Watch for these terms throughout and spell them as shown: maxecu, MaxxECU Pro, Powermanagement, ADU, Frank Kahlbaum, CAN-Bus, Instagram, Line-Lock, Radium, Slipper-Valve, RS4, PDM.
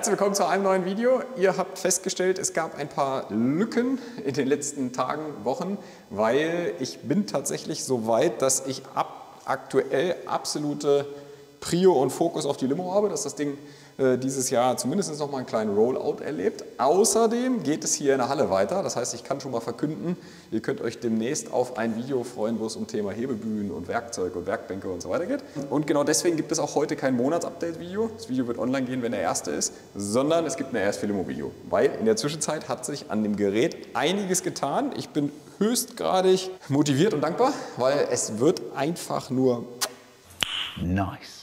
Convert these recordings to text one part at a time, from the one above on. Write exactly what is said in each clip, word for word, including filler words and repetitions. Herzlich willkommen zu einem neuen Video. Ihr habt festgestellt, es gab ein paar Lücken in den letzten Tagen, Wochen, weil ich bin tatsächlich so weit, dass ich ab aktuell absolute Prio und Fokus auf die Limo habe, dass das Ding äh, dieses Jahr zumindest noch mal einen kleinen Rollout erlebt. Außerdem geht es hier in der Halle weiter, das heißt, ich kann schon mal verkünden, ihr könnt euch demnächst auf ein Video freuen, wo es um Thema Hebebühnen und Werkzeug und Werkbänke und so weiter geht. Und genau deswegen gibt es auch heute kein Monatsupdate-Video, das Video wird online gehen, wenn der erste ist, sondern es gibt ein R S vier Limo-Video, weil in der Zwischenzeit hat sich an dem Gerät einiges getan. Ich bin höchstgradig motiviert und dankbar, weil es wird einfach nur nice.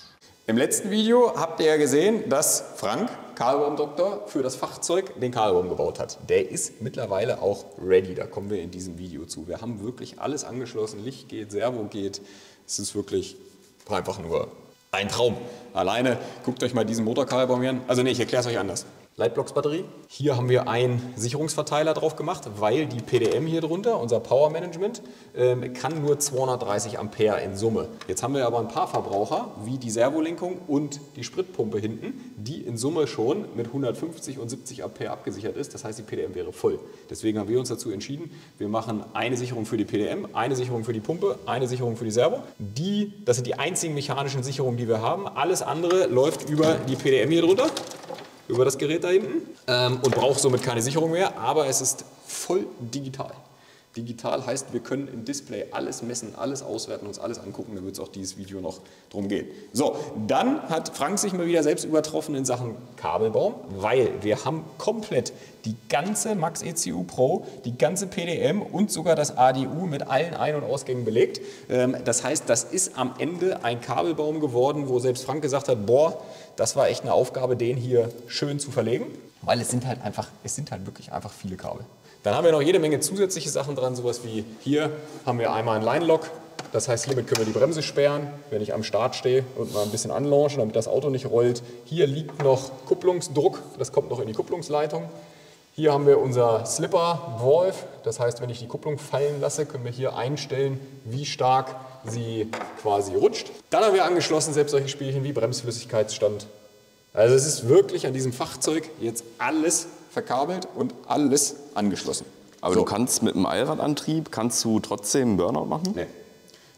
Im letzten Video habt ihr ja gesehen, dass Frank Kahlbaum Doktor für das Fachzeug den Kahlbaum gebaut hat. Der ist mittlerweile auch ready, da kommen wir in diesem Video zu. Wir haben wirklich alles angeschlossen, Licht geht, Servo geht. Es ist wirklich einfach nur ein Traum. Alleine, guckt euch mal diesen Motor-Kahlbaum an. Also nee, ich erkläre es euch anders. Lightblocks-Batterie. Hier haben wir einen Sicherungsverteiler drauf gemacht, weil die P D M hier drunter, unser Power Management, ähm, kann nur zweihundertdreißig Ampere in Summe. Jetzt haben wir aber ein paar Verbraucher, wie die Servolenkung und die Spritpumpe hinten, die in Summe schon mit hundertfünfzig und siebzig Ampere abgesichert ist. Das heißt, die P D M wäre voll. Deswegen haben wir uns dazu entschieden, wir machen eine Sicherung für die P D M, eine Sicherung für die Pumpe, eine Sicherung für die Servo. Die, das sind die einzigen mechanischen Sicherungen, die wir haben. Alles andere läuft über die P D M hier drunter, über das Gerät da hinten, ähm, und braucht somit keine Sicherung mehr, aber es ist voll digital. Digital heißt, wir können im Display alles messen, alles auswerten, uns alles angucken, da wird es auch dieses Video noch drum gehen. So, dann hat Frank sich mal wieder selbst übertroffen in Sachen Kabelbaum, weil wir haben komplett die ganze MaxxECU Pro, die ganze P D M und sogar das A D U mit allen Ein- und Ausgängen belegt. Ähm, das heißt, das ist am Ende ein Kabelbaum geworden, wo selbst Frank gesagt hat, boah, das war echt eine Aufgabe, den hier schön zu verlegen, weil es sind halt einfach, es sind halt wirklich einfach viele Kabel. Dann haben wir noch jede Menge zusätzliche Sachen dran, sowas wie hier haben wir einmal einen Line-Lock, das heißt, hiermit können wir die Bremse sperren, wenn ich am Start stehe und mal ein bisschen anlaunche, damit das Auto nicht rollt. Hier liegt noch Kupplungsdruck, das kommt noch in die Kupplungsleitung. Hier haben wir unser Slipper-Valve, das heißt, wenn ich die Kupplung fallen lasse, können wir hier einstellen, wie stark sie quasi rutscht. Dann haben wir angeschlossen selbst solche Spielchen wie Bremsflüssigkeitsstand. Also es ist wirklich an diesem Fachzeug jetzt alles verkabelt und alles angeschlossen. Aber so. Du kannst mit einem Allradantrieb, kannst du trotzdem einen Burnout machen? Nee.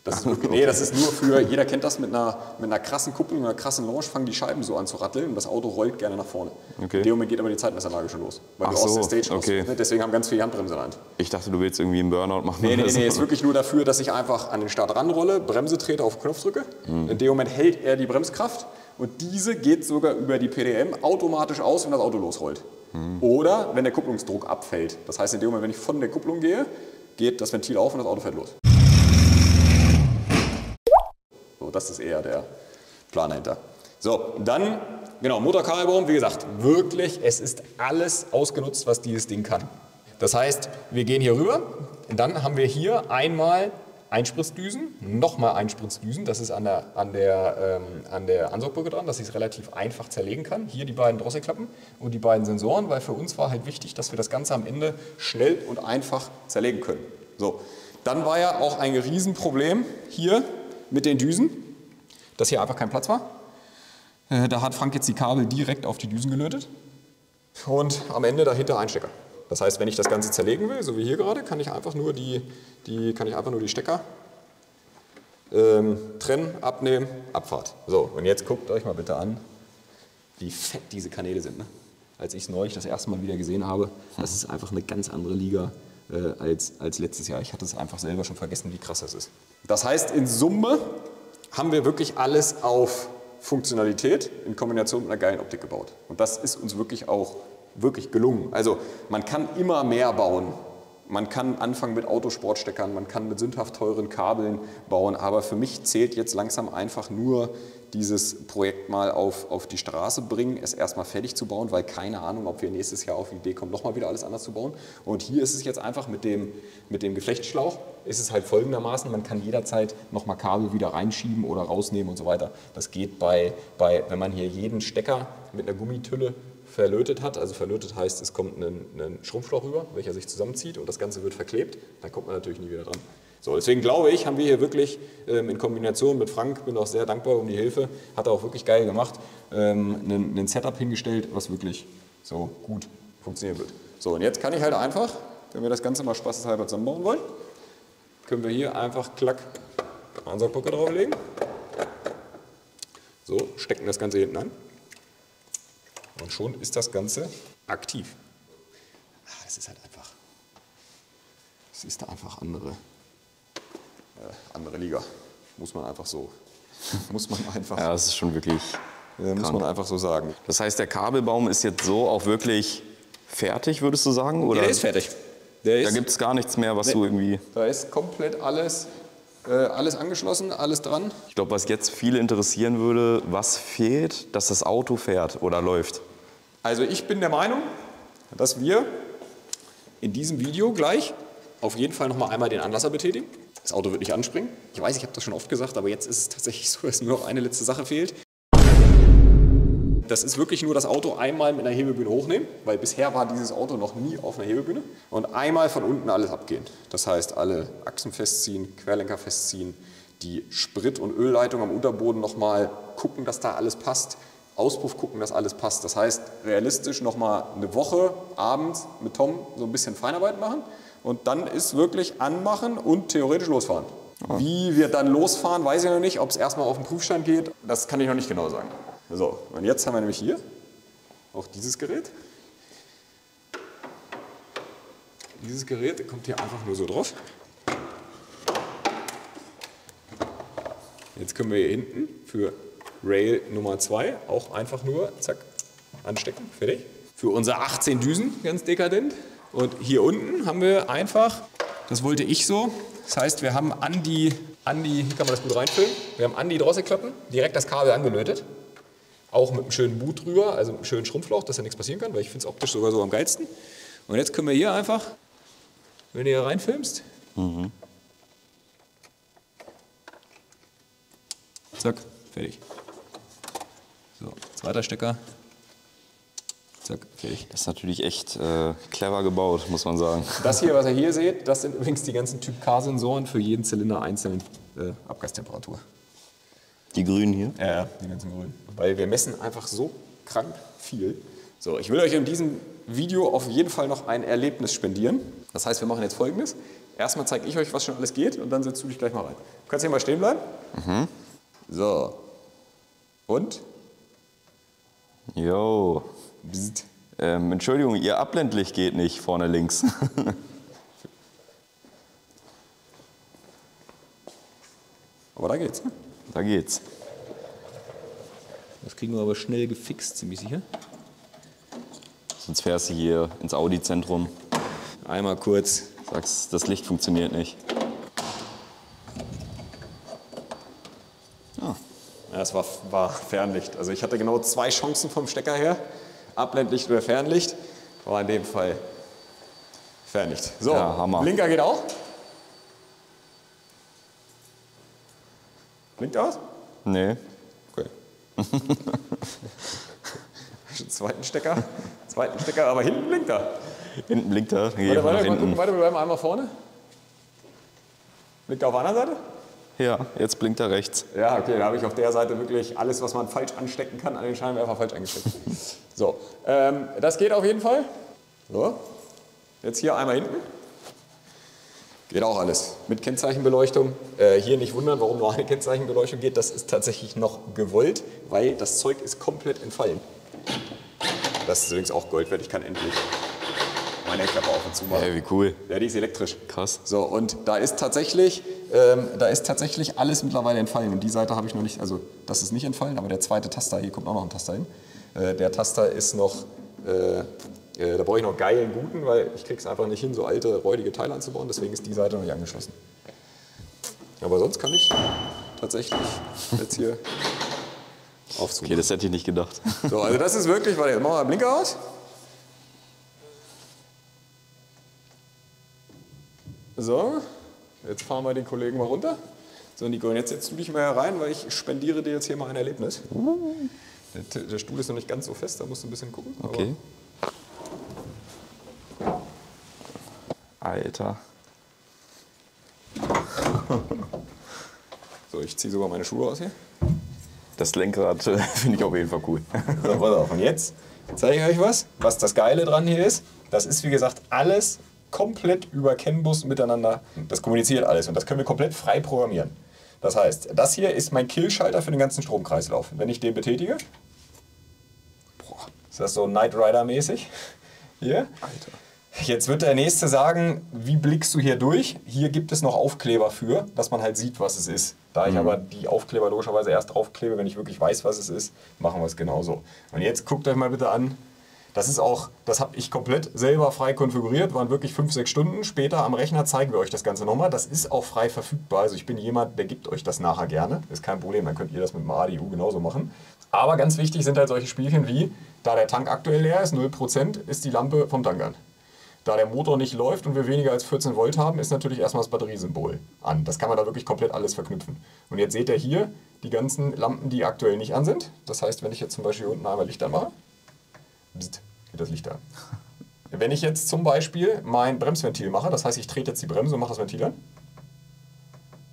Das ist, okay. Nee, das ist nur für, jeder kennt das, mit einer, mit einer krassen Kupplung, einer krassen Launch fangen die Scheiben so an zu ratteln und das Auto rollt gerne nach vorne. Okay. In dem Moment geht aber die Zeitmessanlage schon los, weil Ach du aus so. der Stage okay. aus, deswegen haben ganz viele Handbremsen an. Ich dachte, du willst irgendwie einen Burnout machen. Nee, nee, nee, nee, ist wirklich nur dafür, dass ich einfach an den Start ranrolle, Bremse trete, auf den Knopf drücke. Hm. In dem Moment hält er die Bremskraft und diese geht sogar über die P D M automatisch aus, wenn das Auto losrollt. Hm. Oder wenn der Kupplungsdruck abfällt. Das heißt, in dem Moment, wenn ich von der Kupplung gehe, geht das Ventil auf und das Auto fährt los. So, das ist eher der Plan dahinter. So, dann, genau, Motor-Kahlbaum, wie gesagt, wirklich, es ist alles ausgenutzt, was dieses Ding kann. Das heißt, wir gehen hier rüber, und dann haben wir hier einmal Einspritzdüsen, nochmal Einspritzdüsen, das ist an der, an der, ähm, an der Ansaugbrücke dran, dass ich es relativ einfach zerlegen kann. Hier die beiden Drosselklappen und die beiden Sensoren, weil für uns war halt wichtig, dass wir das Ganze am Ende schnell und einfach zerlegen können. So, dann war ja auch ein Riesenproblem hier mit den Düsen, dass hier einfach kein Platz war. Äh, da hat Frank jetzt die Kabel direkt auf die Düsen gelötet und am Ende dahinter ein Stecker. Das heißt, wenn ich das Ganze zerlegen will, so wie hier gerade, kann ich einfach nur die, die, kann ich einfach nur die Stecker ähm, trennen, abnehmen, Abfahrt. So, und jetzt guckt euch mal bitte an, wie fett diese Kanäle sind. Ne? Als ich es neulich das erste Mal wieder gesehen habe, das ist einfach eine ganz andere Liga äh, als, als letztes Jahr. Ich hatte es einfach selber schon vergessen, wie krass das ist. Das heißt, in Summe haben wir wirklich alles auf Funktionalität in Kombination mit einer geilen Optik gebaut. Und das ist uns wirklich auch wirklich gelungen. Also man kann immer mehr bauen. Man kann anfangen mit Autosportsteckern, man kann mit sündhaft teuren Kabeln bauen, aber für mich zählt jetzt langsam einfach nur dieses Projekt mal auf, auf die Straße bringen, es erstmal fertig zu bauen, weil keine Ahnung, ob wir nächstes Jahr auf die Idee kommen, nochmal wieder alles anders zu bauen. Und hier ist es jetzt einfach mit dem, mit dem Geflechtsschlauch, ist es halt folgendermaßen, man kann jederzeit nochmal Kabel wieder reinschieben oder rausnehmen und so weiter. Das geht bei, bei wenn man hier jeden Stecker mit einer Gummitülle verlötet hat, also verlötet heißt, es kommt ein, ein Schrumpfschlauch rüber, welcher sich zusammenzieht und das Ganze wird verklebt, dann kommt man natürlich nie wieder dran. So, deswegen glaube ich, haben wir hier wirklich ähm, in Kombination mit Frank, bin auch sehr dankbar um die Hilfe, hat er auch wirklich geil gemacht, ähm, einen, einen Setup hingestellt, was wirklich so gut funktionieren wird. So, und jetzt kann ich halt einfach, wenn wir das Ganze mal spaßeshalber zusammenbauen wollen, können wir hier einfach klack Ansaugpucke drauflegen. So, stecken das Ganze hinten an und schon ist das Ganze aktiv. Ach, das ist halt einfach, das ist da einfach andere. Andere Liga, muss man einfach so, muss man einfach. Ja, das ist schon wirklich, äh, muss man einfach so sagen. Das heißt, der Kabelbaum ist jetzt so auch wirklich fertig, würdest du sagen? Oder? Der ist fertig. Der ist, da gibt es gar nichts mehr, was nee, du irgendwie... Da ist komplett alles, äh, alles angeschlossen, alles dran. Ich glaube, was jetzt viele interessieren würde, was fehlt, dass das Auto fährt oder läuft? Also ich bin der Meinung, dass wir in diesem Video gleich auf jeden Fall noch mal einmal den Anlasser betätigen. Das Auto wird nicht anspringen. Ich weiß, ich habe das schon oft gesagt, aber jetzt ist es tatsächlich so, dass nur noch eine letzte Sache fehlt. Das ist wirklich nur das Auto einmal mit einer Hebebühne hochnehmen, weil bisher war dieses Auto noch nie auf einer Hebebühne. Und einmal von unten alles abgehen. Das heißt, alle Achsen festziehen, Querlenker festziehen, die Sprit- und Ölleitung am Unterboden nochmal gucken, dass da alles passt. Auspuff gucken, dass alles passt. Das heißt, realistisch nochmal eine Woche abends mit Tom so ein bisschen Feinarbeit machen. Und dann ist wirklich anmachen und theoretisch losfahren. Ja. Wie wir dann losfahren, weiß ich noch nicht. Ob es erstmal auf den Prüfstand geht, das kann ich noch nicht genau sagen. So, und jetzt haben wir nämlich hier auch dieses Gerät. Dieses Gerät kommt hier einfach nur so drauf. Jetzt können wir hier hinten für Rail Nummer zwei auch einfach nur, zack, anstecken, fertig. Für unsere achtzehn Düsen, ganz dekadent. Und hier unten haben wir einfach, das wollte ich so, das heißt, wir haben an die, an die hier kann man das gut reinfüllen, wir haben an die Drosselklappen direkt das Kabel angenötet. Auch mit einem schönen Boot drüber, also mit einem schönen Schrumpfloch, dass da nichts passieren kann, weil ich finde es optisch sogar so am geilsten. Und jetzt können wir hier einfach, wenn du hier reinfilmst, mhm. zack, fertig. So, zweiter Stecker. Okay. Das ist natürlich echt äh, clever gebaut, muss man sagen. Das hier, was ihr hier seht, das sind übrigens die ganzen Typ-K-Sensoren für jeden Zylinder einzeln äh, Abgastemperatur. Die grünen hier? Ja, ja, die ganzen grünen. Weil wir messen einfach so krank viel. So, ich will euch in diesem Video auf jeden Fall noch ein Erlebnis spendieren. Das heißt, wir machen jetzt Folgendes. Erstmal zeige ich euch, was schon alles geht und dann setzt du dich gleich mal rein. Du kannst hier mal stehen bleiben. Mhm. So. Und? Jo. Ähm, Entschuldigung, ihr Abblendlicht geht nicht vorne links. Aber da geht's. Ne? Da geht's. Das kriegen wir aber schnell gefixt, ziemlich sicher. Sonst fährst du hier ins Audi-Zentrum. Einmal kurz. Sagst, das Licht funktioniert nicht. Ah. Ja, das war, war Fernlicht. Also ich hatte genau zwei Chancen vom Stecker her. Abblendlicht oder Fernlicht, war in dem Fall Fernlicht. So, ja, Hammer. Blinker geht auch. Blinkt aus? Nee. Okay. Zweiten Stecker, zweiten Stecker, aber hinten blinkt er. Hinten blinkt er. Warte, warte, hinten. Warte, wir bleiben einmal vorne. Blinkt er auf der anderen Seite? Ja, jetzt blinkt er rechts. Ja, okay, da habe ich auf der Seite wirklich alles, was man falsch anstecken kann, an den Scheinwerfer falsch angesteckt. So, ähm, das geht auf jeden Fall. So, jetzt hier einmal hinten. Geht auch alles. Mit Kennzeichenbeleuchtung. Äh, hier nicht wundern, warum nur eine Kennzeichenbeleuchtung geht. Das ist tatsächlich noch gewollt, weil das Zeug ist komplett entfallen. Das ist übrigens auch Gold wert. Ich kann endlich meine Klappe auf und zu machen. Hey, wie cool. Ja, die ist elektrisch. Krass. So, und da ist tatsächlich, ähm, da ist tatsächlich alles mittlerweile entfallen. Und die Seite habe ich noch nicht, also das ist nicht entfallen, aber der zweite Taster, hier kommt auch noch ein Taster hin. Äh, der Taster ist noch, äh, äh, da brauche ich noch geilen guten, weil ich krieg's einfach nicht hin, so alte, räudige Teile anzubauen. Deswegen ist die Seite noch nicht angeschlossen. Aber sonst kann ich tatsächlich jetzt hier aufzumachen. Okay, das hätte ich nicht gedacht. So, also das ist wirklich, warte, jetzt machen wir den Blinker aus. So, jetzt fahren wir den Kollegen mal runter. So, Nico, und jetzt setzt du dich mal herein, weil ich spendiere dir jetzt hier mal ein Erlebnis. Der, der Stuhl ist noch nicht ganz so fest, da musst du ein bisschen gucken. Okay. Aber Alter. So, ich ziehe sogar meine Schuhe aus hier. Das Lenkrad äh, finde ich auf jeden Fall cool. So, pass auf. Und jetzt zeige ich euch was, was das Geile dran hier ist. Das ist, wie gesagt, alles komplett über CAN-Bus miteinander. Das kommuniziert alles und das können wir komplett frei programmieren. Das heißt, das hier ist mein Kill-Schalter für den ganzen Stromkreislauf. Wenn ich den betätige, boah, ist das so Knight Rider-mäßig hier. Alter. Jetzt wird der Nächste sagen, wie blickst du hier durch? Hier gibt es noch Aufkleber für, dass man halt sieht, was es ist. Da ich mhm. aber die Aufkleber logischerweise erst draufklebe, wenn ich wirklich weiß, was es ist, machen wir es genauso. Und jetzt guckt euch mal bitte an. Das ist auch, das habe ich komplett selber frei konfiguriert, waren wirklich fünf, sechs Stunden. Später am Rechner zeigen wir euch das Ganze nochmal. Das ist auch frei verfügbar. Also ich bin jemand, der gibt euch das nachher gerne. Ist kein Problem, dann könnt ihr das mit dem A D U genauso machen. Aber ganz wichtig sind halt solche Spielchen wie, da der Tank aktuell leer ist, null Prozent, ist die Lampe vom Tank an. Da der Motor nicht läuft und wir weniger als vierzehn Volt haben, ist natürlich erstmal das Batteriesymbol an. Das kann man da wirklich komplett alles verknüpfen. Und jetzt seht ihr hier die ganzen Lampen, die aktuell nicht an sind. Das heißt, wenn ich jetzt zum Beispiel unten einmal Licht anmache, geht das Licht an. Wenn ich jetzt zum Beispiel mein Bremsventil mache, das heißt, ich trete jetzt die Bremse und mache das Ventil an.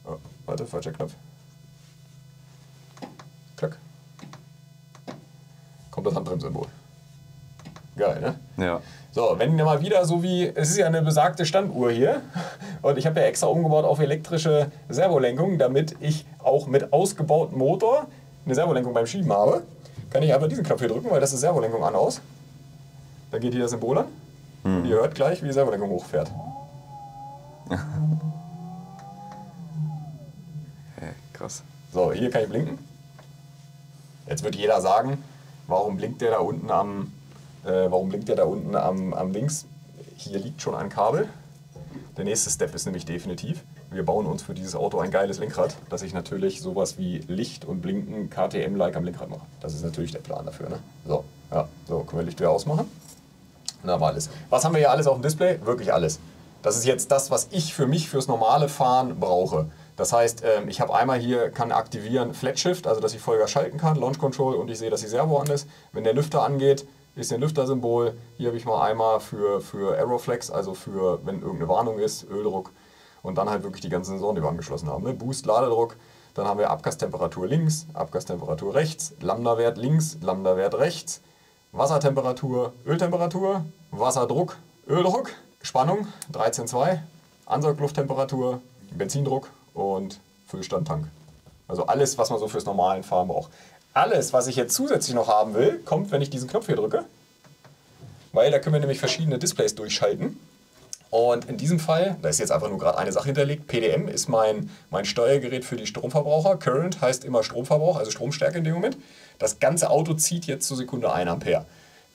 Oh, warte, falscher Knopf. Klack. Kommt das Handbremssymbol. Geil, ne? Ja. So, wenn wir mal wieder so wie, es ist ja eine besagte Standuhr hier und ich habe ja extra umgebaut auf elektrische Servolenkung, damit ich auch mit ausgebautem Motor eine Servolenkung beim Schieben habe, kann ich einfach diesen Knopf hier drücken, weil das ist Servolenkung an aus. Dann geht hier das Symbol an hm. und ihr hört gleich, wie die Servolenkung hochfährt. Hey, krass. So, hier kann ich blinken. Jetzt wird jeder sagen, warum blinkt der da unten am... Äh, warum blinkt der da unten am, am Links? Hier liegt schon ein Kabel. Der nächste Step ist nämlich definitiv, wir bauen uns für dieses Auto ein geiles Lenkrad, dass ich natürlich sowas wie Licht und Blinken K T M-like am Lenkrad mache. Das ist natürlich der Plan dafür. Ne? So, ja, so, können wir Licht wieder ausmachen. Dann haben wir alles. Was haben wir hier alles auf dem Display? Wirklich alles. Das ist jetzt das, was ich für mich fürs normale Fahren brauche. Das heißt, ich habe einmal hier, kann aktivieren Flat Shift, also dass ich Vollgas schalten kann, Launch Control und ich sehe, dass die Servo an ist. Wenn der Lüfter angeht, ist ein Lüftersymbol. Hier habe ich mal einmal für, für Aeroflex, also für, wenn irgendeine Warnung ist, Öldruck und dann halt wirklich die ganzen Sensoren, die wir angeschlossen haben. Ne? Boost, Ladedruck, dann haben wir Abgastemperatur links, Abgastemperatur rechts, Lambda-Wert links, Lambda-Wert rechts, Wassertemperatur, Öltemperatur, Wasserdruck, Öldruck, Spannung dreizehn Komma zwei, Ansauglufttemperatur, Benzindruck und Füllstand Tank. Also alles, was man so fürs normalen Fahren braucht. Alles, was ich jetzt zusätzlich noch haben will, kommt, wenn ich diesen Knopf hier drücke, weil da können wir nämlich verschiedene Displays durchschalten. Und in diesem Fall, da ist jetzt einfach nur gerade eine Sache hinterlegt, P D M ist mein, mein Steuergerät für die Stromverbraucher. Current heißt immer Stromverbrauch, also Stromstärke in dem Moment. Das ganze Auto zieht jetzt zur Sekunde ein Ampere.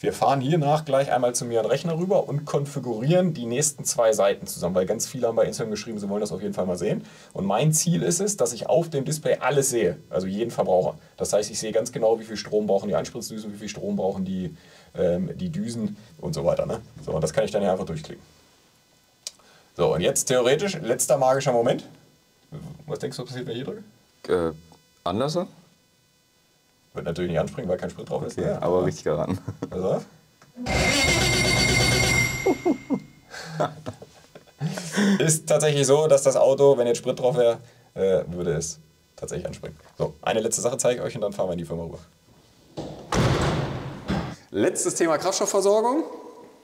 Wir fahren hiernach gleich einmal zu mir an den Rechner rüber und konfigurieren die nächsten zwei Seiten zusammen, weil ganz viele haben bei Instagram geschrieben, sie wollen das auf jeden Fall mal sehen. Und mein Ziel ist es, dass ich auf dem Display alles sehe, also jeden Verbraucher. Das heißt, ich sehe ganz genau, wie viel Strom brauchen die Einspritzdüsen, wie viel Strom brauchen die, ähm, die Düsen und so weiter. Ne? So, und das kann ich dann hier einfach durchklicken. So, und jetzt theoretisch, letzter magischer Moment. Was denkst du, was passiert, wenn ich hier drücke? Äh, anders? Wird natürlich nicht anspringen, weil kein Sprit drauf ist. Okay, ja, aber ja. Richtig daran. Also. Ist tatsächlich so, dass das Auto, wenn jetzt Sprit drauf wäre, äh, würde es tatsächlich anspringen. So, eine letzte Sache zeige ich euch und dann fahren wir in die Firma rüber. Letztes Thema Kraftstoffversorgung.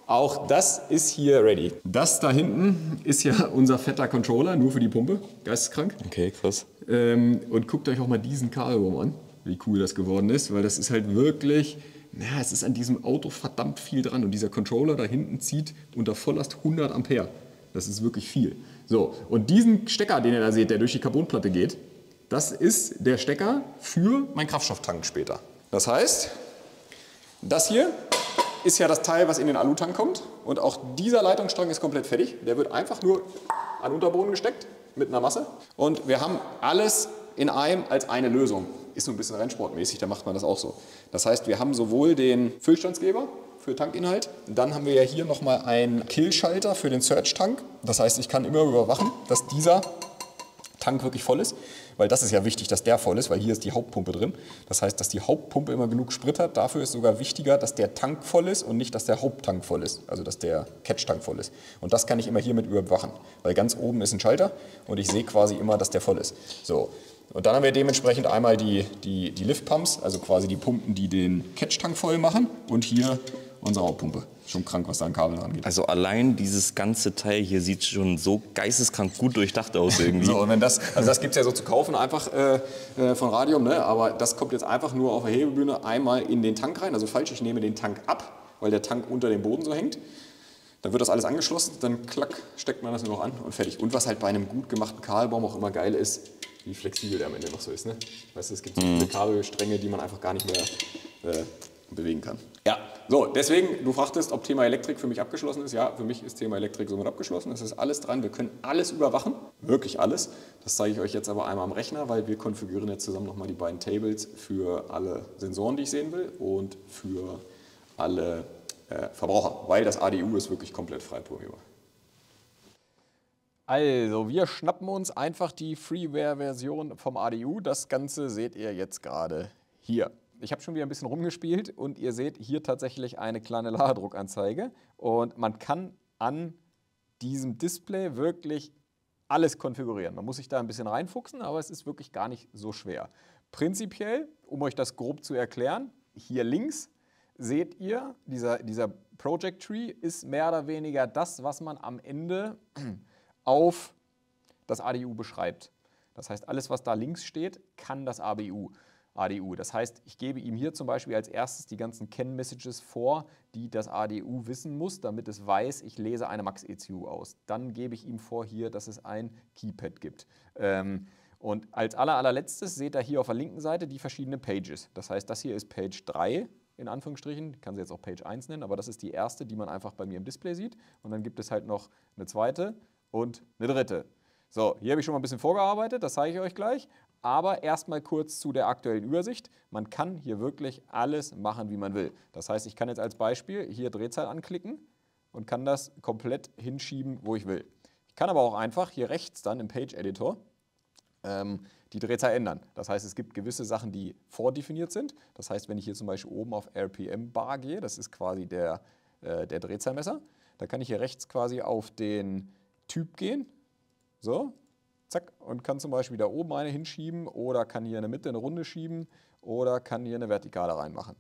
Auch das ist hier ready. Das da hinten ist ja unser fetter Controller, nur für die Pumpe. Geisteskrank. Okay, krass. Ähm, und guckt euch auch mal diesen Kahlbaum an. Wie cool das geworden ist, weil das ist halt wirklich, na, es ist an diesem Auto verdammt viel dran und dieser Controller da hinten zieht unter Volllast hundert Ampere. Das ist wirklich viel. So, und diesen Stecker, den ihr da seht, der durch die Carbonplatte geht, das ist der Stecker für meinen Kraftstofftank später. Das heißt, das hier ist ja das Teil, was in den Alutank kommt und auch dieser Leitungsstrang ist komplett fertig. Der wird einfach nur an den Unterboden gesteckt mit einer Masse und wir haben alles in einem als eine Lösung. Ist so ein bisschen rennsportmäßig, da macht man das auch so. Das heißt, wir haben sowohl den Füllstandsgeber für Tankinhalt, dann haben wir ja hier nochmal einen Kill-Schalter für den Surge-Tank. Das heißt, ich kann immer überwachen, dass dieser Tank wirklich voll ist, weil das ist ja wichtig, dass der voll ist, weil hier ist die Hauptpumpe drin. Das heißt, dass die Hauptpumpe immer genug Sprit hat. Dafür ist sogar wichtiger, dass der Tank voll ist und nicht, dass der Haupttank voll ist, also dass der Catch-Tank voll ist. Und das kann ich immer hiermit überwachen, weil ganz oben ist ein Schalter und ich sehe quasi immer, dass der voll ist. So. Und dann haben wir dementsprechend einmal die, die, die Liftpumps, also quasi die Pumpen, die den Catch-Tank voll machen, und hier unsere Hauptpumpe. Schon krank, was da an Kabeln rangeht. Also allein dieses ganze Teil hier sieht schon so geisteskrank gut durchdacht aus irgendwie. So, und wenn das, also das gibt es ja so zu kaufen einfach äh, von Radium, ne? Aber das kommt jetzt einfach nur auf der Hebebühne einmal in den Tank rein. Also falsch, ich nehme den Tank ab, weil der Tank unter dem Boden so hängt. Dann wird das alles angeschlossen, dann klack, steckt man das nur noch an und fertig. Und was halt bei einem gut gemachten Kahlbaum auch immer geil ist, wie flexibel der am Ende noch so ist. Ne? Weißt du, es gibt so viele Kabelstränge, die man einfach gar nicht mehr äh, bewegen kann. Ja, so, deswegen, du fragtest, ob Thema Elektrik für mich abgeschlossen ist. Ja, für mich ist Thema Elektrik somit abgeschlossen. Es ist alles dran, wir können alles überwachen, wirklich alles. Das zeige ich euch jetzt aber einmal am Rechner, weil wir konfigurieren jetzt zusammen nochmal die beiden Tables für alle Sensoren, die ich sehen will, und für alle äh, Verbraucher, weil das A D U ist wirklich komplett frei programmierbar. Also, wir schnappen uns einfach die Freeware-Version vom A D U. Das Ganze seht ihr jetzt gerade hier. Ich habe schon wieder ein bisschen rumgespielt und ihr seht hier tatsächlich eine kleine Ladedruckanzeige. Und man kann an diesem Display wirklich alles konfigurieren. Man muss sich da ein bisschen reinfuchsen, aber es ist wirklich gar nicht so schwer. Prinzipiell, um euch das grob zu erklären, hier links seht ihr, dieser, dieser Project Tree ist mehr oder weniger das, was man am Ende auf das A D U beschreibt. Das heißt, alles, was da links steht, kann das A D U. Das heißt, ich gebe ihm hier zum Beispiel als erstes die ganzen Can-Messages vor, die das A D U wissen muss, damit es weiß, ich lese eine MaxxECU aus. Dann gebe ich ihm vor hier, dass es ein Keypad gibt. Und als aller, allerletztes seht ihr hier auf der linken Seite die verschiedenen Pages. Das heißt, das hier ist Page drei. In Anführungsstrichen, ich kann sie jetzt auch Page eins nennen, aber das ist die erste, die man einfach bei mir im Display sieht. Und dann gibt es halt noch eine zweite und eine dritte. So, hier habe ich schon mal ein bisschen vorgearbeitet, das zeige ich euch gleich. Aber erstmal kurz zu der aktuellen Übersicht. Man kann hier wirklich alles machen, wie man will. Das heißt, ich kann jetzt als Beispiel hier Drehzahl anklicken und kann das komplett hinschieben, wo ich will. Ich kann aber auch einfach hier rechts dann im Page-Editor ähm, die Drehzahl ändern. Das heißt, es gibt gewisse Sachen, die vordefiniert sind. Das heißt, wenn ich hier zum Beispiel oben auf R P M-Bar gehe, das ist quasi der, äh, der Drehzahlmesser, da kann ich hier rechts quasi auf den Typ gehen, so, zack, und kann zum Beispiel da oben eine hinschieben oder kann hier in der Mitte eine Runde schieben oder kann hier eine Vertikale reinmachen.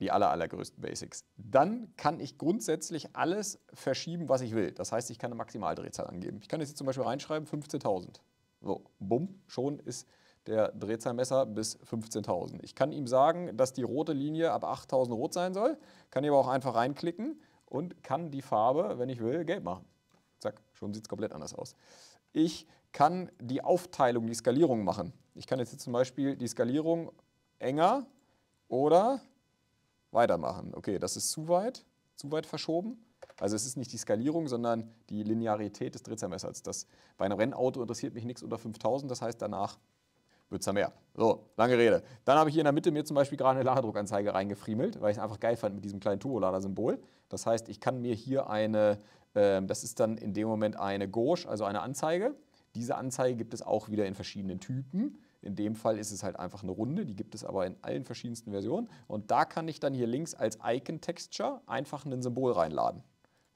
Die aller, allergrößten Basics. Dann kann ich grundsätzlich alles verschieben, was ich will. Das heißt, ich kann eine Maximaldrehzahl angeben. Ich kann jetzt hier zum Beispiel reinschreiben fünfzehntausend. So, bumm, schon ist der Drehzahlmesser bis fünfzehntausend. Ich kann ihm sagen, dass die rote Linie ab achttausend rot sein soll, kann hier aber auch einfach reinklicken und kann die Farbe, wenn ich will, gelb machen. Zack, schon sieht es komplett anders aus. Ich kann die Aufteilung, die Skalierung machen. Ich kann jetzt hier zum Beispiel die Skalierung enger oder weitermachen. Okay, das ist zu weit, zu weit verschoben. Also es ist nicht die Skalierung, sondern die Linearität des Drehzahlmessers. Das, bei einem Rennauto interessiert mich nichts unter fünftausend, das heißt, danach wird es ja mehr. So, lange Rede. Dann habe ich hier in der Mitte mir zum Beispiel gerade eine Ladedruckanzeige reingefriemelt, weil ich es einfach geil fand mit diesem kleinen Turbolader-Symbol. Das heißt, ich kann mir hier eine, äh, das ist dann in dem Moment eine Gauge, also eine Anzeige. Diese Anzeige gibt es auch wieder in verschiedenen Typen. In dem Fall ist es halt einfach eine Runde, die gibt es aber in allen verschiedensten Versionen. Und da kann ich dann hier links als Icon-Texture einfach ein Symbol reinladen.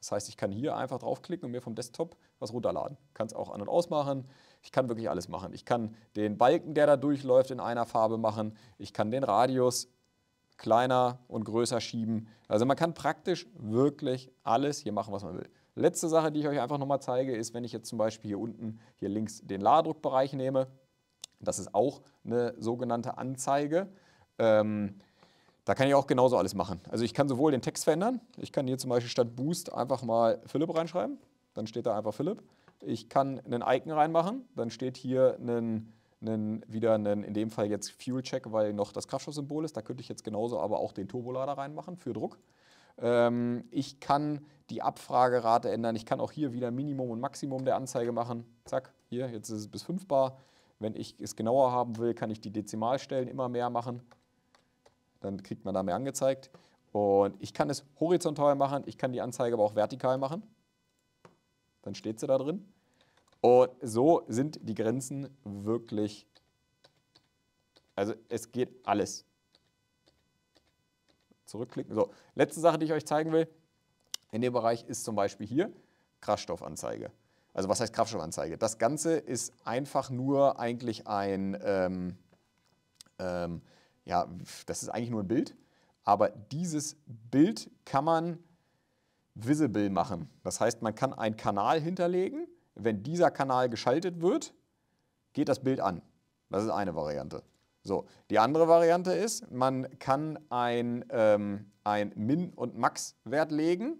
Das heißt, ich kann hier einfach draufklicken und mir vom Desktop was runterladen. Kann es auch an- und ausmachen. Ich kann wirklich alles machen. Ich kann den Balken, der da durchläuft, in einer Farbe machen. Ich kann den Radius kleiner und größer schieben. Also man kann praktisch wirklich alles hier machen, was man will. Letzte Sache, die ich euch einfach nochmal zeige, ist, wenn ich jetzt zum Beispiel hier unten, hier links den Ladedruckbereich nehme. Das ist auch eine sogenannte Anzeige. Ähm, Da kann ich auch genauso alles machen. Also ich kann sowohl den Text verändern, ich kann hier zum Beispiel statt Boost einfach mal Philipp reinschreiben, dann steht da einfach Philipp. Ich kann einen Icon reinmachen, dann steht hier einen, einen, wieder einen, in dem Fall jetzt Fuel Check, weil noch das Kraftstoffsymbol ist. Da könnte ich jetzt genauso aber auch den Turbolader reinmachen für Druck. Ähm, ich kann die Abfragerate ändern, ich kann auch hier wieder Minimum und Maximum der Anzeige machen. Zack, hier, jetzt ist es bis fünf bar. Wenn ich es genauer haben will, kann ich die Dezimalstellen immer mehr machen. Dann kriegt man da mehr angezeigt. Und ich kann es horizontal machen, ich kann die Anzeige aber auch vertikal machen. Dann steht sie da drin. Und so sind die Grenzen wirklich, also es geht alles. Zurückklicken. So, letzte Sache, die ich euch zeigen will, in dem Bereich ist zum Beispiel hier Kraftstoffanzeige. Also was heißt Kraftstoffanzeige? Das Ganze ist einfach nur eigentlich ein, ähm, ähm, ja, das ist eigentlich nur ein Bild, aber dieses Bild kann man visible machen. Das heißt, man kann einen Kanal hinterlegen. Wenn dieser Kanal geschaltet wird, geht das Bild an. Das ist eine Variante. So, die andere Variante ist, man kann ein, ähm, ein Min- und Max-Wert legen.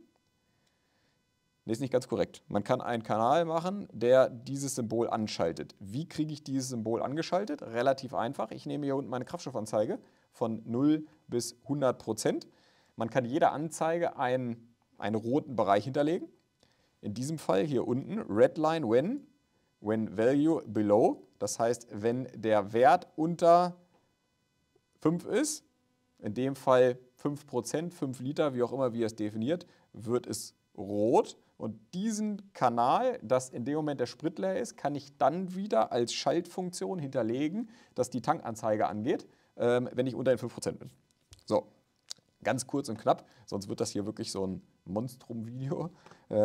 Das ist nicht ganz korrekt. Man kann einen Kanal machen, der dieses Symbol anschaltet. Wie kriege ich dieses Symbol angeschaltet? Relativ einfach. Ich nehme hier unten meine Kraftstoffanzeige von null bis hundert Prozent. Man kann jeder Anzeige einen, einen roten Bereich hinterlegen. In diesem Fall hier unten, Red Line When, When Value Below. Das heißt, wenn der Wert unter fünf ist, in dem Fall fünf Prozent, fünf Liter, wie auch immer wir es definiert, wird es rot. Und diesen Kanal, dass in dem Moment der Sprit leer ist, kann ich dann wieder als Schaltfunktion hinterlegen, dass die Tankanzeige angeht, wenn ich unter den fünf Prozent bin. So, ganz kurz und knapp, sonst wird das hier wirklich so ein Monstrum-Video.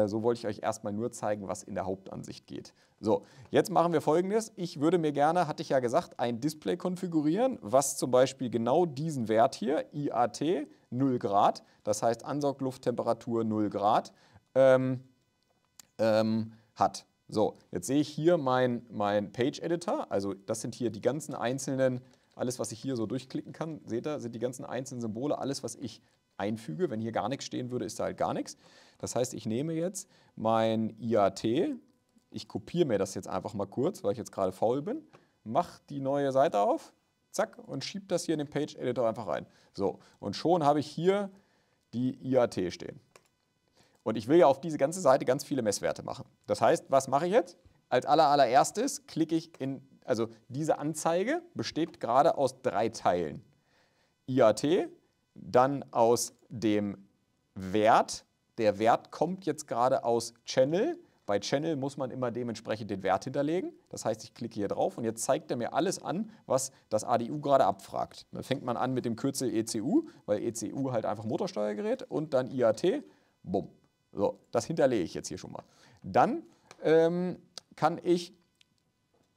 So wollte ich euch erstmal nur zeigen, was in der Hauptansicht geht. So, jetzt machen wir Folgendes. Ich würde mir gerne, hatte ich ja gesagt, ein Display konfigurieren, was zum Beispiel genau diesen Wert hier, I A T, null Grad, das heißt Ansauglufttemperatur null Grad, ähm, ähm, hat. So, jetzt sehe ich hier mein, mein Page-Editor, also das sind hier die ganzen einzelnen, alles was ich hier so durchklicken kann, seht ihr, sind die ganzen einzelnen Symbole, alles was ich einfüge. Wenn hier gar nichts stehen würde, ist da halt gar nichts. Das heißt, ich nehme jetzt mein I A T, ich kopiere mir das jetzt einfach mal kurz, weil ich jetzt gerade faul bin, mache die neue Seite auf, zack, und schiebe das hier in den Page-Editor einfach rein. So, und schon habe ich hier die I A T stehen. Und ich will ja auf diese ganze Seite ganz viele Messwerte machen. Das heißt, was mache ich jetzt? Als aller, allererstes klicke ich in, also diese Anzeige besteht gerade aus drei Teilen. I A T, dann aus dem Wert. Der Wert kommt jetzt gerade aus Channel. Bei Channel muss man immer dementsprechend den Wert hinterlegen. Das heißt, ich klicke hier drauf und jetzt zeigt er mir alles an, was das A D U gerade abfragt. Dann fängt man an mit dem Kürzel E C U, weil E C U halt einfach Motorsteuergerät, und dann I A T. Bumm. So, das hinterlege ich jetzt hier schon mal. Dann ähm, kann ich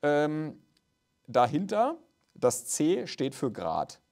ähm, dahinter, das C steht für Grad,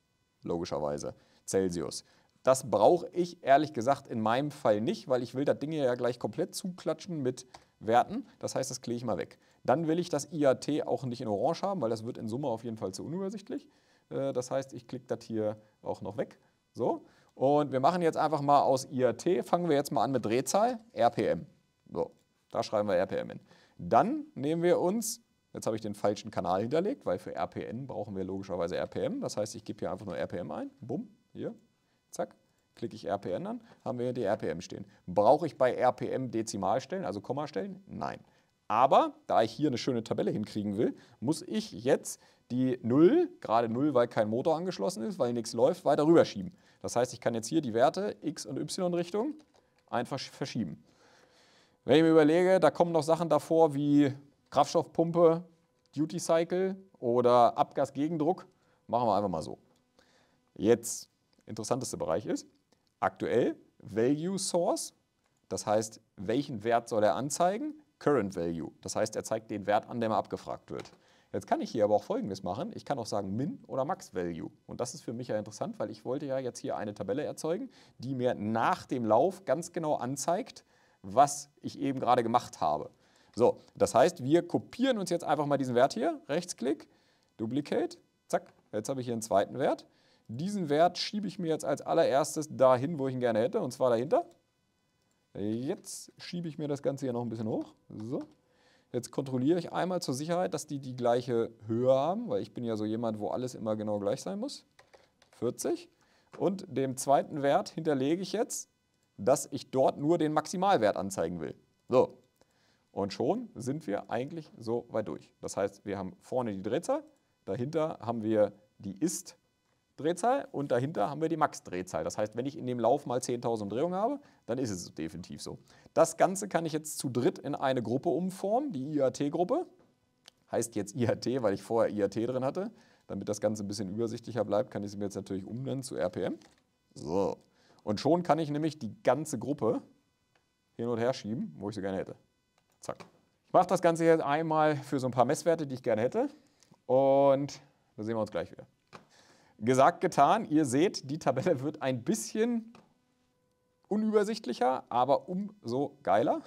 logischerweise. Celsius. Das brauche ich ehrlich gesagt in meinem Fall nicht, weil ich will das Ding hier ja gleich komplett zuklatschen mit Werten. Das heißt, das klicke ich mal weg. Dann will ich das I A T auch nicht in Orange haben, weil das wird in Summe auf jeden Fall zu unübersichtlich. Das heißt, ich klicke das hier auch noch weg. So. Und wir machen jetzt einfach mal aus I A T, fangen wir jetzt mal an mit Drehzahl, R P M. So, da schreiben wir R P M hin. Dann nehmen wir uns, jetzt habe ich den falschen Kanal hinterlegt, weil für R P N brauchen wir logischerweise R P M. Das heißt, ich gebe hier einfach nur R P M ein. Bumm. Hier, zack, klicke ich R P N an, haben wir hier die R P M stehen. Brauche ich bei R P M Dezimalstellen, also Kommastellen? Nein. Aber, da ich hier eine schöne Tabelle hinkriegen will, muss ich jetzt die null, gerade null, weil kein Motor angeschlossen ist, weil nichts läuft, weiter rüberschieben. Das heißt, ich kann jetzt hier die Werte X- und Y-Richtung einfach verschieben. Wenn ich mir überlege, da kommen noch Sachen davor wie Kraftstoffpumpe, Duty Cycle oder Abgasgegendruck, machen wir einfach mal so. Jetzt interessanteste Bereich ist, aktuell Value Source, das heißt, welchen Wert soll er anzeigen? Current Value, das heißt, er zeigt den Wert an, der mal abgefragt wird. Jetzt kann ich hier aber auch Folgendes machen, ich kann auch sagen Min- oder Max-Value, und das ist für mich ja interessant, weil ich wollte ja jetzt hier eine Tabelle erzeugen, die mir nach dem Lauf ganz genau anzeigt, was ich eben gerade gemacht habe. So, das heißt, wir kopieren uns jetzt einfach mal diesen Wert hier, Rechtsklick, Duplicate, zack, jetzt habe ich hier einen zweiten Wert. Diesen Wert schiebe ich mir jetzt als allererstes dahin, wo ich ihn gerne hätte, und zwar dahinter. Jetzt schiebe ich mir das Ganze hier noch ein bisschen hoch. So. Jetzt kontrolliere ich einmal zur Sicherheit, dass die die gleiche Höhe haben, weil ich bin ja so jemand, wo alles immer genau gleich sein muss. vierzig. Und dem zweiten Wert hinterlege ich jetzt, dass ich dort nur den Maximalwert anzeigen will. So. Und schon sind wir eigentlich so weit durch. Das heißt, wir haben vorne die Drehzahl, dahinter haben wir die Ist-Drehzahl. Drehzahl und dahinter haben wir die Max-Drehzahl. Das heißt, wenn ich in dem Lauf mal zehntausend Umdrehungen habe, dann ist es definitiv so. Das Ganze kann ich jetzt zu dritt in eine Gruppe umformen, die I A T-Gruppe. Heißt jetzt I A T, weil ich vorher I A T drin hatte. Damit das Ganze ein bisschen übersichtlicher bleibt, kann ich sie mir jetzt natürlich umbenennen zu R P M. So. Und schon kann ich nämlich die ganze Gruppe hin und her schieben, wo ich sie gerne hätte. Zack. Ich mache das Ganze jetzt einmal für so ein paar Messwerte, die ich gerne hätte. Und da sehen wir uns gleich wieder. Gesagt, getan. Ihr seht, die Tabelle wird ein bisschen unübersichtlicher, aber umso geiler.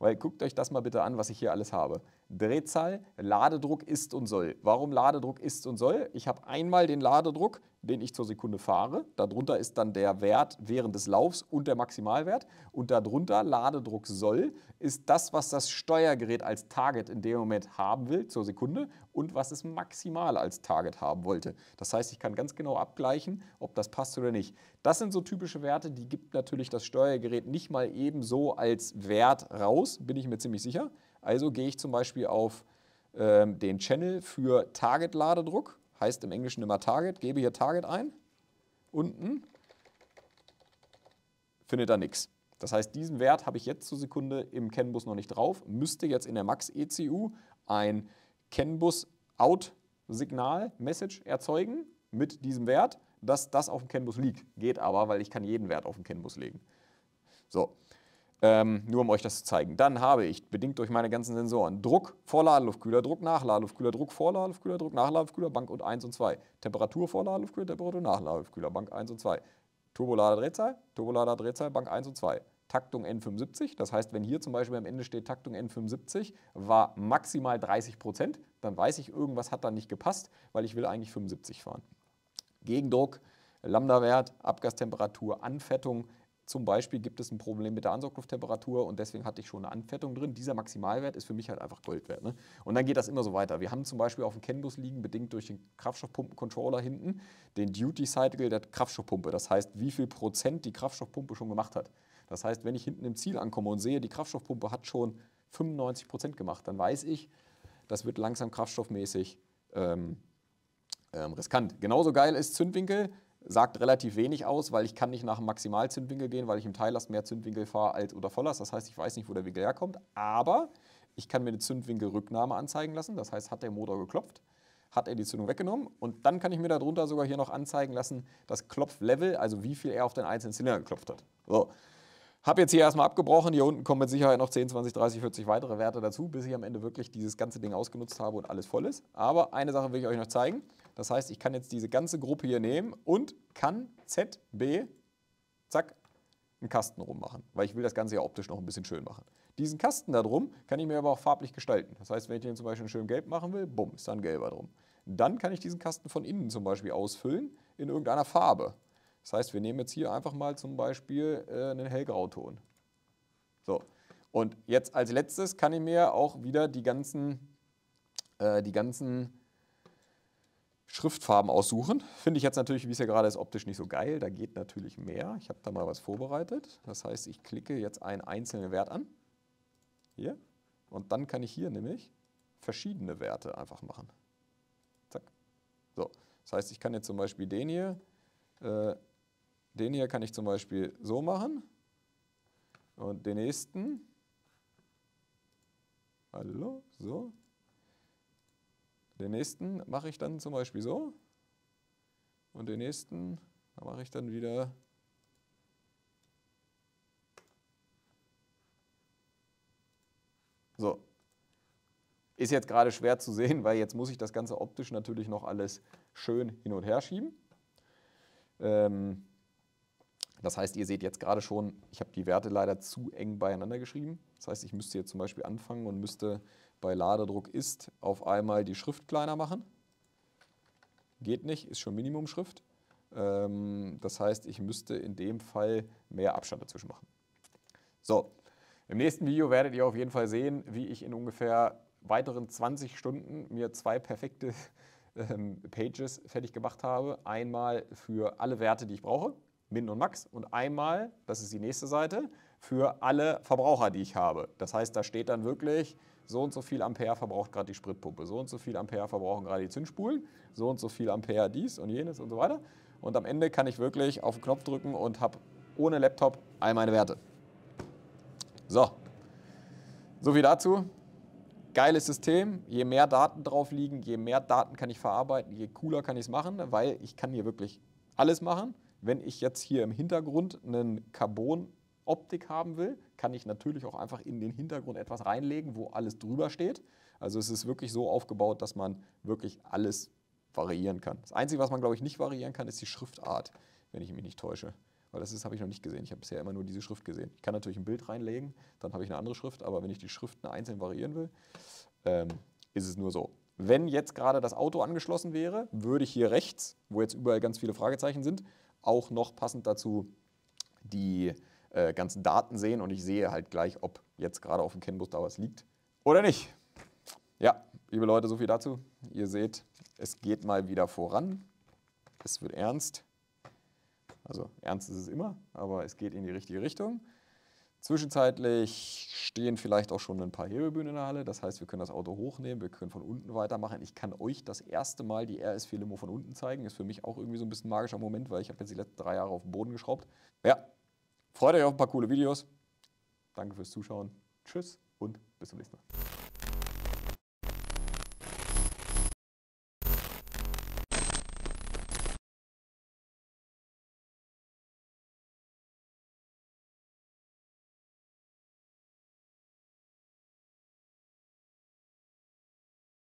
Weil guckt euch das mal bitte an, was ich hier alles habe. Drehzahl, Ladedruck ist und soll. Warum Ladedruck ist und soll? Ich habe einmal den Ladedruck, den ich zur Sekunde fahre. Darunter ist dann der Wert während des Laufs und der Maximalwert. Und darunter Ladedruck soll ist das, was das Steuergerät als Target in dem Moment haben will zur Sekunde und was es maximal als Target haben wollte. Das heißt, ich kann ganz genau abgleichen, ob das passt oder nicht. Das sind so typische Werte, die gibt natürlich das Steuergerät nicht mal eben so als Wert raus, bin ich mir ziemlich sicher. Also gehe ich zum Beispiel auf ähm, den Channel für Target-Ladedruck, heißt im Englischen immer Target, gebe hier Target ein, unten, findet da nichts. Das heißt, diesen Wert habe ich jetzt zur Sekunde im CAN-Bus noch nicht drauf, müsste jetzt in der MaxxECU ein CAN-Bus-Out-Signal-Message erzeugen mit diesem Wert, dass das auf dem CAN-Bus liegt. Geht aber, weil ich kann jeden Wert auf dem CAN-Bus legen. So. Ähm, nur um euch das zu zeigen. Dann habe ich, bedingt durch meine ganzen Sensoren, Druck vor Ladeluftkühler, Druck nach Ladeluftkühler, Druck vor Ladeluftkühler, Druck nach Ladeluftkühler, Bank und eins und zwei. Temperatur vor Ladeluftkühler, Temperatur nach Ladeluftkühler, Bank eins und zwei. Turbolader Drehzahl, Turbolader Drehzahl, Bank eins und zwei. Taktung N fünfundsiebzig, das heißt, wenn hier zum Beispiel am Ende steht, Taktung N fünfundsiebzig war maximal dreißig Prozent, dann weiß ich, irgendwas hat da nicht gepasst, weil ich will eigentlich fünfundsiebzig fahren. Gegendruck, Lambda-Wert, Abgastemperatur, Anfettung. Zum Beispiel gibt es ein Problem mit der Ansauglufttemperatur und deswegen hatte ich schon eine Anfettung drin. Dieser Maximalwert ist für mich halt einfach Gold wert. Ne? Und dann geht das immer so weiter. Wir haben zum Beispiel auf dem CAN-Bus liegen, bedingt durch den Kraftstoffpumpen-Controller hinten, den Duty-Cycle der Kraftstoffpumpe. Das heißt, wie viel Prozent die Kraftstoffpumpe schon gemacht hat. Das heißt, wenn ich hinten im Ziel ankomme und sehe, die Kraftstoffpumpe hat schon fünfundneunzig Prozent gemacht, dann weiß ich, das wird langsam kraftstoffmäßig ähm, ähm, riskant. Genauso geil ist Zündwinkel. Sagt relativ wenig aus, weil ich kann nicht nach dem Maximalzündwinkel gehen, weil ich im Teillast mehr Zündwinkel fahre als oder Volllast. Das heißt, ich weiß nicht, wo der Winkel herkommt, aber ich kann mir eine Zündwinkelrücknahme anzeigen lassen. Das heißt, hat der Motor geklopft, hat er die Zündung weggenommen und dann kann ich mir darunter sogar hier noch anzeigen lassen, das Klopflevel, also wie viel er auf den einzelnen Zylinder geklopft hat. So. Habe jetzt hier erstmal abgebrochen, hier unten kommen mit Sicherheit noch zehn, zwanzig, dreißig, vierzig weitere Werte dazu, bis ich am Ende wirklich dieses ganze Ding ausgenutzt habe und alles voll ist. Aber eine Sache will ich euch noch zeigen. Das heißt, ich kann jetzt diese ganze Gruppe hier nehmen und kann Z B, zack, einen Kasten rummachen, weil ich will das Ganze ja optisch noch ein bisschen schön machen. Diesen Kasten da drum kann ich mir aber auch farblich gestalten. Das heißt, wenn ich den zum Beispiel schön gelb machen will, bumm, ist da ein gelber drum. Dann kann ich diesen Kasten von innen zum Beispiel ausfüllen in irgendeiner Farbe. Das heißt, wir nehmen jetzt hier einfach mal zum Beispiel äh, einen Hellgrauton. So, und jetzt als letztes kann ich mir auch wieder die ganzen, äh, die ganzen Schriftfarben aussuchen. Finde ich jetzt natürlich, wie es ja gerade ist, optisch nicht so geil. Da geht natürlich mehr. Ich habe da mal was vorbereitet. Das heißt, ich klicke jetzt einen einzelnen Wert an. Hier. Und dann kann ich hier nämlich verschiedene Werte einfach machen. Zack. So. Das heißt, ich kann jetzt zum Beispiel den hier, äh, den hier kann ich zum Beispiel so machen. Und den nächsten. Hallo? So. Den nächsten mache ich dann zum Beispiel so und den nächsten mache ich dann wieder so. Ist jetzt gerade schwer zu sehen, weil jetzt muss ich das Ganze optisch natürlich noch alles schön hin und her schieben. Ähm, das heißt, ihr seht jetzt gerade schon, ich habe die Werte leider zu eng beieinander geschrieben. Das heißt, ich müsste jetzt zum Beispiel anfangen und müsste bei Ladedruck ist auf einmal die Schrift kleiner machen. Geht nicht, ist schon Minimumschrift. Das heißt, ich müsste in dem Fall mehr Abstand dazwischen machen. So, im nächsten Video werdet ihr auf jeden Fall sehen, wie ich in ungefähr weiteren zwanzig Stunden mir zwei perfekte Pages fertig gemacht habe. Einmal für alle Werte, die ich brauche, Min und Max, und einmal, das ist die nächste Seite, für alle Verbraucher, die ich habe. Das heißt, da steht dann wirklich, so und so viel Ampere verbraucht gerade die Spritpumpe, so und so viel Ampere verbrauchen gerade die Zündspulen, so und so viel Ampere dies und jenes und so weiter. Und am Ende kann ich wirklich auf den Knopf drücken und habe ohne Laptop all meine Werte. So, so viel dazu. Geiles System, je mehr Daten drauf liegen, je mehr Daten kann ich verarbeiten, je cooler kann ich es machen, weil ich kann hier wirklich alles machen. Wenn ich jetzt hier im Hintergrund eine Carbon-Optik haben will, kann ich natürlich auch einfach in den Hintergrund etwas reinlegen, wo alles drüber steht. Also es ist wirklich so aufgebaut, dass man wirklich alles variieren kann. Das Einzige, was man, glaube ich, nicht variieren kann, ist die Schriftart, wenn ich mich nicht täusche. Weil das habe ich noch nicht gesehen. Ich habe bisher immer nur diese Schrift gesehen. Ich kann natürlich ein Bild reinlegen, dann habe ich eine andere Schrift, aber wenn ich die Schriften einzeln variieren will, ähm, ist es nur so. Wenn jetzt gerade das Auto angeschlossen wäre, würde ich hier rechts, wo jetzt überall ganz viele Fragezeichen sind, auch noch passend dazu die äh, ganzen Daten sehen und ich sehe halt gleich, ob jetzt gerade auf dem CAN-Bus da was liegt oder nicht. Ja, liebe Leute, so viel dazu. Ihr seht, es geht mal wieder voran. Es wird ernst. Also ernst ist es immer, aber es geht in die richtige Richtung. Zwischenzeitlich stehen vielleicht auch schon ein paar Hebebühnen in der Halle. Das heißt, wir können das Auto hochnehmen, wir können von unten weitermachen. Ich kann euch das erste Mal die R S vier Limo von unten zeigen. Ist für mich auch irgendwie so ein bisschen ein magischer Moment, weil ich habe jetzt die letzten drei Jahre auf den Boden geschraubt. Ja, freut euch auf ein paar coole Videos. Danke fürs Zuschauen. Tschüss und bis zum nächsten Mal.